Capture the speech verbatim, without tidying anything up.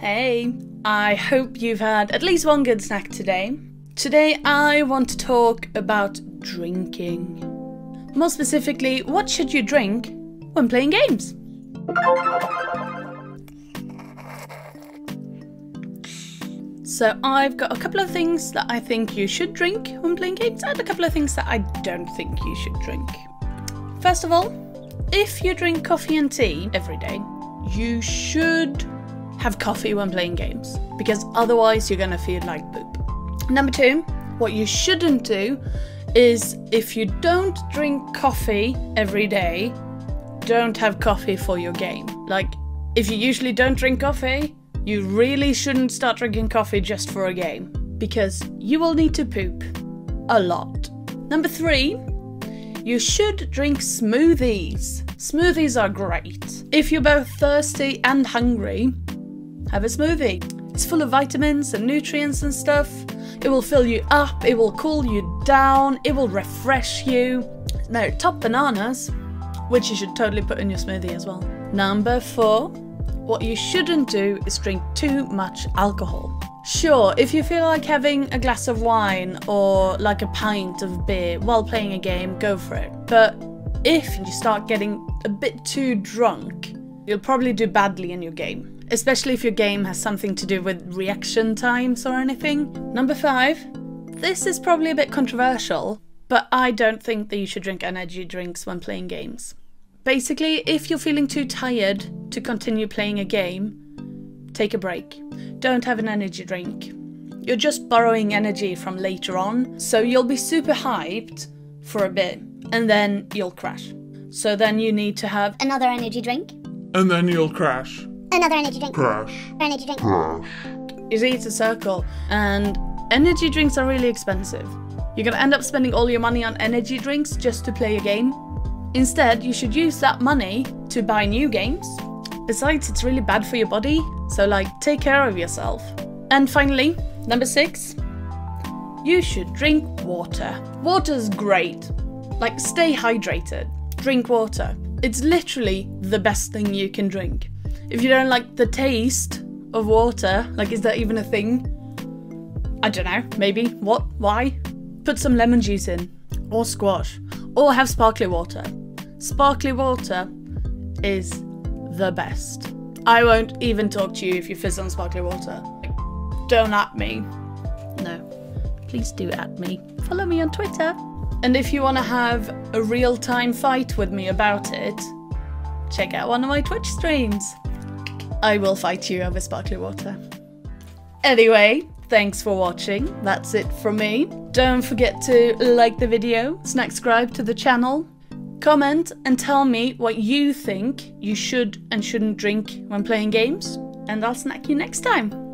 Hey! I hope you've had at least one good snack today. Today I want to talk about drinking. More specifically, what should you drink when playing games? So I've got a couple of things that I think you should drink when playing games and a couple of things that I don't think you should drink. First of all, if you drink coffee and tea every day, you should have coffee when playing games because otherwise you're gonna feel like poop. Number two, what you shouldn't do is if you don't drink coffee every day, don't have coffee for your game. Like, if you usually don't drink coffee, you really shouldn't start drinking coffee just for a game because you will need to poop a lot. Number three, you should drink smoothies. Smoothies are great. If you're both thirsty and hungry, have a smoothie. It's full of vitamins and nutrients and stuff. It will fill you up, it will cool you down, it will refresh you. Now, top bananas, which you should totally put in your smoothie as well. Number four. What you shouldn't do is drink too much alcohol. Sure, if you feel like having a glass of wine or like a pint of beer while playing a game, go for it. But if you start getting a bit too drunk, you'll probably do badly in your game. Especially if your game has something to do with reaction times or anything. Number five, this is probably a bit controversial, but I don't think that you should drink energy drinks when playing games. Basically, if you're feeling too tired to continue playing a game, take a break. Don't have an energy drink. You're just borrowing energy from later on, so you'll be super hyped for a bit, and then you'll crash. So then you need to have another energy drink. And then you'll crash. Another energy drink. Crash. Energy drink. Crash. You see, it's a circle, and energy drinks are really expensive. You're gonna end up spending all your money on energy drinks just to play a game. Instead, you should use that money to buy new games. Besides, it's really bad for your body, so like, take care of yourself. And finally, number six, you should drink water. Water's great. Like, stay hydrated. Drink water. It's literally the best thing you can drink. If you don't like the taste of water, like, is that even a thing? I don't know, maybe, what, why? Put some lemon juice in, or squash, or have sparkly water. Sparkly water is the best. I won't even talk to you if you fizz on sparkly water. Don't at me. No, please do at me. Follow me on Twitter. And if you want to have a real-time fight with me about it, check out one of my Twitch streams. I will fight you over sparkly water. Anyway, thanks for watching. That's it from me. Don't forget to like the video, subscribe to the channel, comment and tell me what you think you should and shouldn't drink when playing games, and I'll snack you next time.